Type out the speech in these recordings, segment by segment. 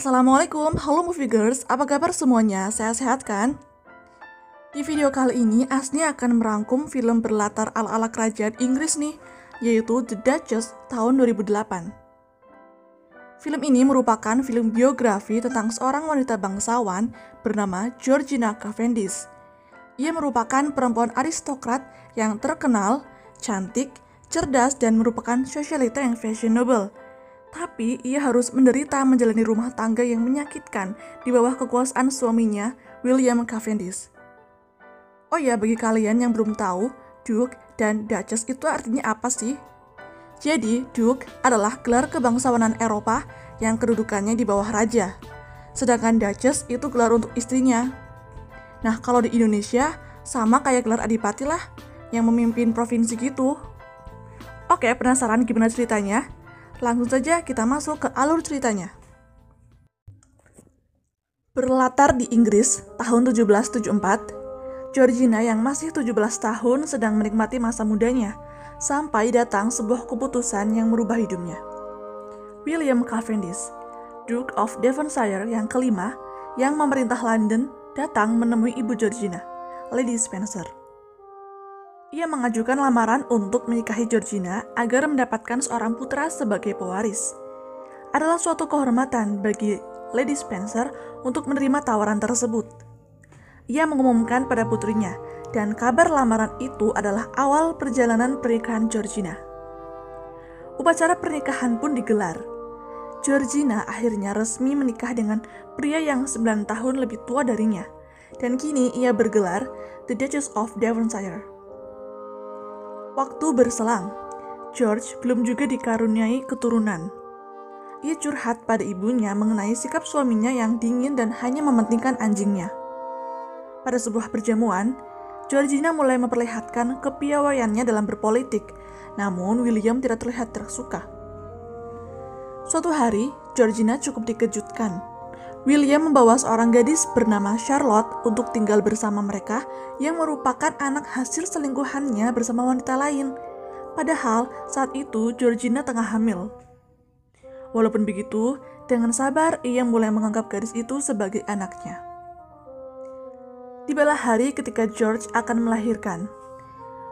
Assalamualaikum, halo moviegoers, apa kabar semuanya? Saya sehat kan? Di video kali ini, Asni akan merangkum film berlatar ala-ala kerajaan Inggris nih, yaitu The Duchess tahun 2008. Film ini merupakan film biografi tentang seorang wanita bangsawan bernama Georgina Cavendish. Ia merupakan perempuan aristokrat yang terkenal, cantik, cerdas, dan merupakan socialite yang fashionable. Tapi, ia harus menderita menjalani rumah tangga yang menyakitkan di bawah kekuasaan suaminya, William Cavendish. Oh ya, bagi kalian yang belum tahu, Duke dan Duchess itu artinya apa sih? Jadi, Duke adalah gelar kebangsawanan Eropa yang kedudukannya di bawah raja. Sedangkan Duchess itu gelar untuk istrinya. Nah, kalau di Indonesia, sama kayak gelar adipati lah, yang memimpin provinsi gitu. Oke, penasaran gimana ceritanya? Langsung saja kita masuk ke alur ceritanya. Berlatar di Inggris tahun 1774, Georgina yang masih 17 tahun sedang menikmati masa mudanya, sampai datang sebuah keputusan yang merubah hidupnya. William Cavendish, Duke of Devonshire yang kelima, yang memerintah London, datang menemui ibu Georgina, Lady Spencer. Ia mengajukan lamaran untuk menikahi Georgina agar mendapatkan seorang putra sebagai pewaris. Adalah suatu kehormatan bagi Lady Spencer untuk menerima tawaran tersebut. Ia mengumumkan pada putrinya, dan kabar lamaran itu adalah awal perjalanan pernikahan Georgina. Upacara pernikahan pun digelar. Georgina akhirnya resmi menikah dengan pria yang 9 tahun lebih tua darinya, dan kini ia bergelar The Duchess of Devonshire. Waktu berselang, George belum juga dikaruniai keturunan. Ia curhat pada ibunya mengenai sikap suaminya yang dingin dan hanya mementingkan anjingnya. Pada sebuah perjamuan, Georgina mulai memperlihatkan kepiawaiannya dalam berpolitik, namun William tidak terlihat tersuka. Suatu hari, Georgina cukup dikejutkan. William membawa seorang gadis bernama Charlotte untuk tinggal bersama mereka yang merupakan anak hasil selingkuhannya bersama wanita lain. Padahal saat itu Georgina tengah hamil. Walaupun begitu, dengan sabar ia mulai menganggap gadis itu sebagai anaknya. Tibalah hari ketika George akan melahirkan.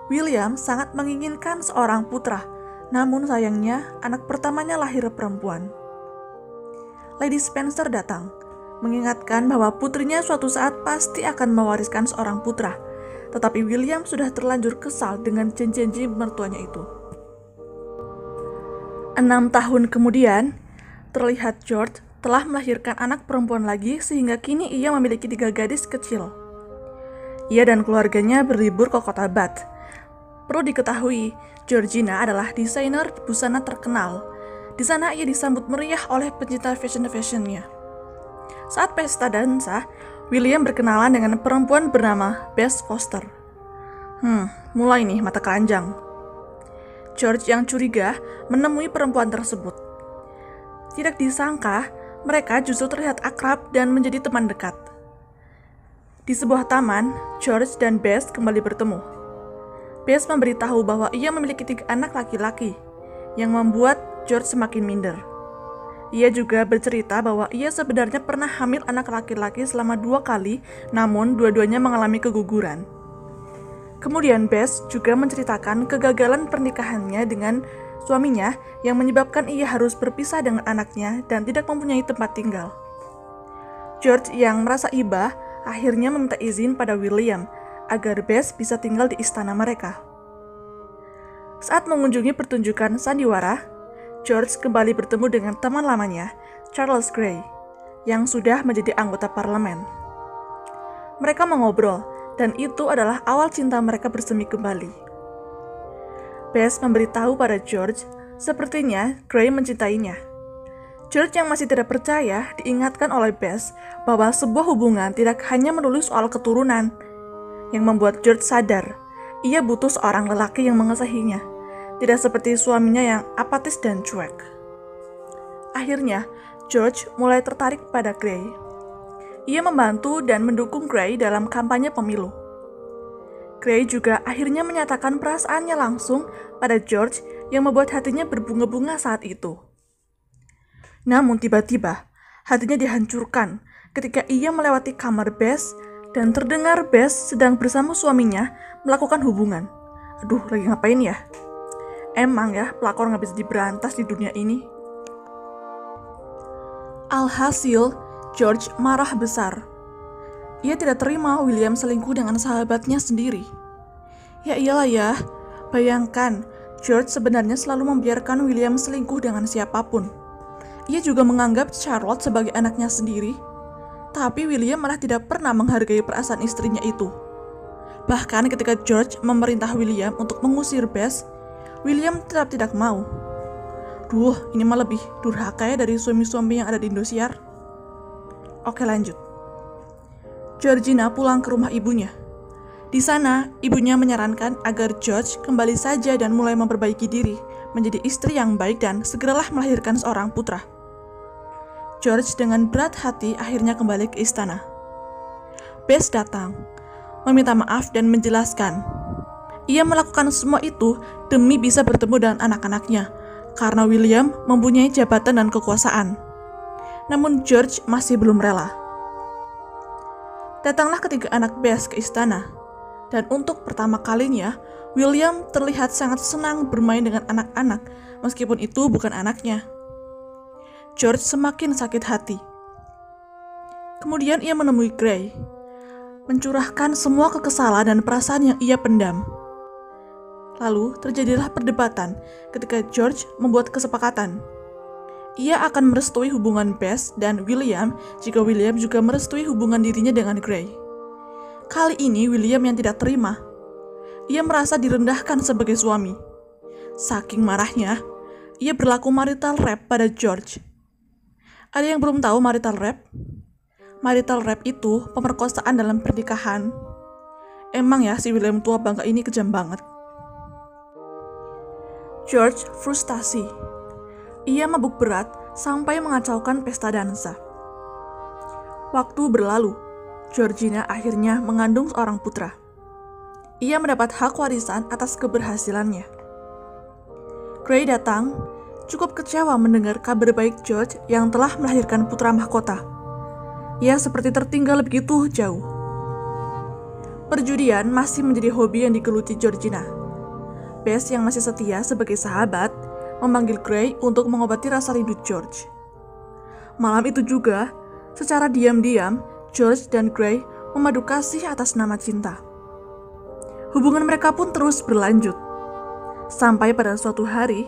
William sangat menginginkan seorang putra, namun sayangnya anak pertamanya lahir perempuan. Lady Spencer datang, mengingatkan bahwa putrinya suatu saat pasti akan mewariskan seorang putra, tetapi William sudah terlanjur kesal dengan janji mertuanya itu. 6 tahun kemudian, terlihat George telah melahirkan anak perempuan lagi sehingga kini ia memiliki 3 gadis kecil. Ia dan keluarganya berlibur ke kota Bath. Perlu diketahui, Georgina adalah desainer busana terkenal. Di sana ia disambut meriah oleh pencinta fashion-fashionnya. Saat pesta dansa, William berkenalan dengan perempuan bernama Beth Foster. Mulai nih mata keranjang. George yang curiga menemui perempuan tersebut. Tidak disangka, mereka justru terlihat akrab dan menjadi teman dekat. Di sebuah taman, George dan Beth kembali bertemu. Beth memberitahu bahwa ia memiliki 3 anak laki-laki, yang membuat George semakin minder. Ia juga bercerita bahwa ia sebenarnya pernah hamil anak laki-laki selama 2 kali, namun dua-duanya mengalami keguguran. Kemudian Beth juga menceritakan kegagalan pernikahannya dengan suaminya yang menyebabkan ia harus berpisah dengan anaknya dan tidak mempunyai tempat tinggal. George yang merasa iba akhirnya meminta izin pada William agar Beth bisa tinggal di istana mereka. Saat mengunjungi pertunjukan sandiwara, George kembali bertemu dengan teman lamanya, Charles Grey, yang sudah menjadi anggota parlemen. Mereka mengobrol, dan itu adalah awal cinta mereka bersemi kembali. Beth memberitahu pada George, sepertinya Grey mencintainya. George yang masih tidak percaya diingatkan oleh Beth bahwa sebuah hubungan tidak hanya melulu soal keturunan, yang membuat George sadar ia butuh seorang lelaki yang mengesahinya. Tidak seperti suaminya yang apatis dan cuek. Akhirnya, George mulai tertarik pada Grey. Ia membantu dan mendukung Grey dalam kampanye pemilu. Grey juga akhirnya menyatakan perasaannya langsung pada George yang membuat hatinya berbunga-bunga saat itu. Namun tiba-tiba, hatinya dihancurkan ketika ia melewati kamar Bess dan terdengar Bess sedang bersama suaminya melakukan hubungan. Aduh, lagi ngapain ya? Emang ya, pelakor nggak bisa diberantas di dunia ini. Alhasil, George marah besar. Ia tidak terima William selingkuh dengan sahabatnya sendiri. Ya iyalah ya, bayangkan, George sebenarnya selalu membiarkan William selingkuh dengan siapapun. Ia juga menganggap Charlotte sebagai anaknya sendiri, tapi William malah tidak pernah menghargai perasaan istrinya itu. Bahkan ketika George memerintah William untuk mengusir Bess, William tetap tidak mau. Duh, ini mah lebih durhaka ya dari suami-suami yang ada di Indosiar. Oke, lanjut. Georgina pulang ke rumah ibunya. Di sana, ibunya menyarankan agar George kembali saja dan mulai memperbaiki diri, menjadi istri yang baik dan segeralah melahirkan seorang putra. George dengan berat hati akhirnya kembali ke istana. Bess datang, meminta maaf dan menjelaskan. Ia melakukan semua itu demi bisa bertemu dengan anak-anaknya, karena William mempunyai jabatan dan kekuasaan. Namun George masih belum rela. Datanglah ketiga anak Bess ke istana, dan untuk pertama kalinya, William terlihat sangat senang bermain dengan anak-anak, meskipun itu bukan anaknya. George semakin sakit hati. Kemudian ia menemui Grey, mencurahkan semua kekesalan dan perasaan yang ia pendam. Lalu terjadilah perdebatan ketika George membuat kesepakatan. Ia akan merestui hubungan Bess dan William jika William juga merestui hubungan dirinya dengan Grey. Kali ini William yang tidak terima. Ia merasa direndahkan sebagai suami. Saking marahnya, ia berlaku marital rape pada George. Ada yang belum tahu marital rape? Marital rape itu pemerkosaan dalam pernikahan. Emang ya si William tua bangka ini kejam banget. George frustasi. Ia mabuk berat sampai mengacaukan pesta dansa. Waktu berlalu, Georgina akhirnya mengandung seorang putra. Ia mendapat hak warisan atas keberhasilannya. Grey datang, cukup kecewa mendengar kabar baik George yang telah melahirkan putra mahkota. Ia seperti tertinggal begitu jauh. Perjudian masih menjadi hobi yang digeluti Georgina. Bess yang masih setia sebagai sahabat memanggil Grey untuk mengobati rasa rindu George. Malam itu juga, secara diam-diam, George dan Grey memadu kasih atas nama cinta. Hubungan mereka pun terus berlanjut. Sampai pada suatu hari,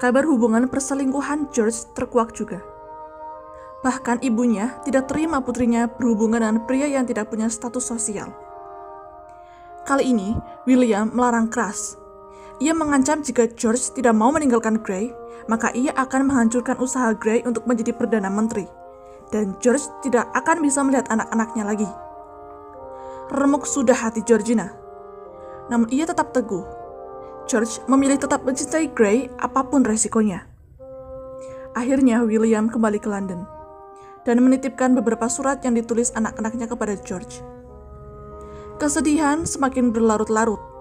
kabar hubungan perselingkuhan George terkuak juga. Bahkan ibunya tidak terima putrinya berhubungan dengan pria yang tidak punya status sosial. Kali ini, William melarang keras. Ia mengancam jika George tidak mau meninggalkan Grey, maka ia akan menghancurkan usaha Grey untuk menjadi Perdana Menteri, dan George tidak akan bisa melihat anak-anaknya lagi. Remuk sudah hati Georgina. Namun ia tetap teguh. George memilih tetap mencintai Grey apapun resikonya. Akhirnya William kembali ke London, dan menitipkan beberapa surat yang ditulis anak-anaknya kepada George. Kesedihan semakin berlarut-larut.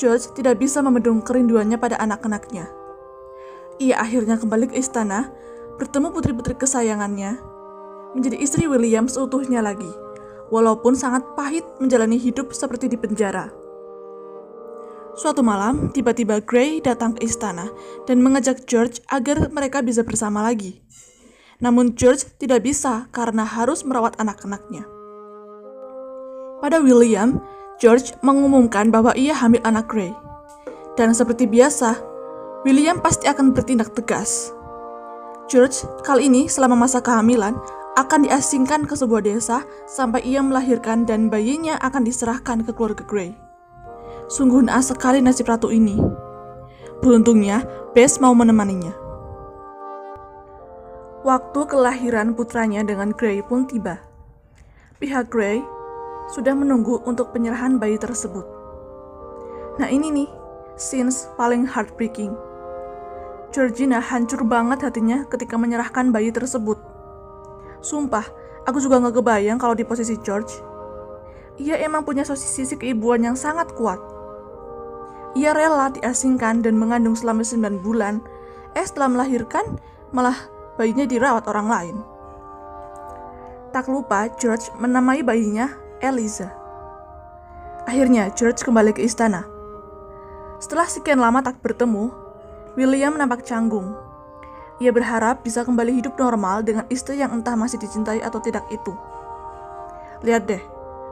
George tidak bisa membendung kerinduannya pada anak-anaknya. Ia akhirnya kembali ke istana, bertemu putri-putri kesayangannya, menjadi istri William seutuhnya lagi, walaupun sangat pahit menjalani hidup seperti di penjara. Suatu malam, tiba-tiba Grey datang ke istana dan mengajak George agar mereka bisa bersama lagi. Namun George tidak bisa karena harus merawat anak-anaknya. Pada William, George mengumumkan bahwa ia hamil anak Grey. Dan seperti biasa, William pasti akan bertindak tegas. George kali ini selama masa kehamilan akan diasingkan ke sebuah desa sampai ia melahirkan dan bayinya akan diserahkan ke keluarga Grey. Sungguh naas sekali nasib ratu ini. Beruntungnya, Bess mau menemaninya. Waktu kelahiran putranya dengan Grey pun tiba. Pihak Grey sudah menunggu untuk penyerahan bayi tersebut. Nah ini nih, scenes paling heartbreaking. Georgina hancur banget hatinya ketika menyerahkan bayi tersebut. Sumpah, aku juga gak kebayang kalau di posisi George. Ia emang punya sisi keibuan yang sangat kuat. Ia rela diasingkan dan mengandung selama 9 bulan. Setelah melahirkan, malah bayinya dirawat orang lain. Tak lupa, George menamai bayinya Eliza. Akhirnya, George kembali ke istana. Setelah sekian lama tak bertemu, William nampak canggung. Ia berharap bisa kembali hidup normal dengan istri yang entah masih dicintai atau tidak itu. Lihat deh,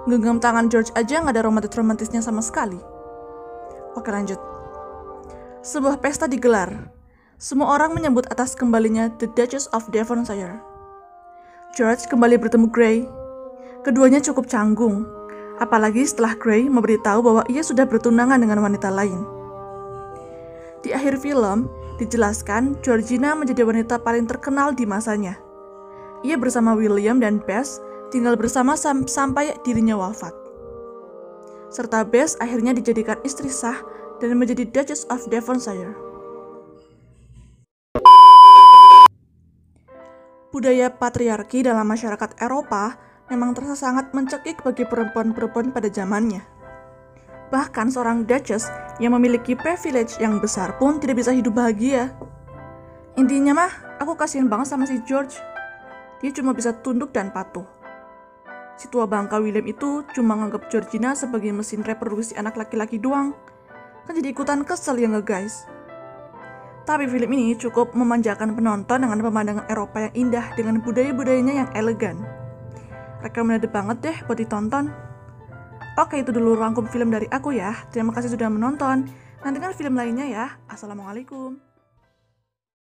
genggam tangan George aja nggak ada romantis-romantisnya sama sekali. Oke, lanjut. Sebuah pesta digelar. Semua orang menyambut atas kembalinya The Duchess of Devonshire. George kembali bertemu Grey. Keduanya cukup canggung, apalagi setelah Grey memberitahu bahwa ia sudah bertunangan dengan wanita lain. Di akhir film, dijelaskan Georgina menjadi wanita paling terkenal di masanya. Ia bersama William dan Beth tinggal bersama sampai dirinya wafat. Serta Beth akhirnya dijadikan istri sah dan menjadi Duchess of Devonshire. Budaya patriarki dalam masyarakat Eropa memang terasa sangat mencekik bagi perempuan-perempuan pada zamannya. Bahkan seorang Duchess yang memiliki privilege yang besar pun tidak bisa hidup bahagia. Intinya mah, aku kasihan banget sama si George. Dia cuma bisa tunduk dan patuh. Si tua bangka William itu cuma nganggap Georgina sebagai mesin reproduksi anak laki-laki doang. Kan jadi ikutan kesel ya nge-guys. Tapi film ini cukup memanjakan penonton dengan pemandangan Eropa yang indah dengan budaya-budayanya yang elegan. Recommended banget deh buat ditonton. Oke, itu dulu rangkum film dari aku ya. Terima kasih sudah menonton. Nantikan film lainnya ya. Assalamualaikum.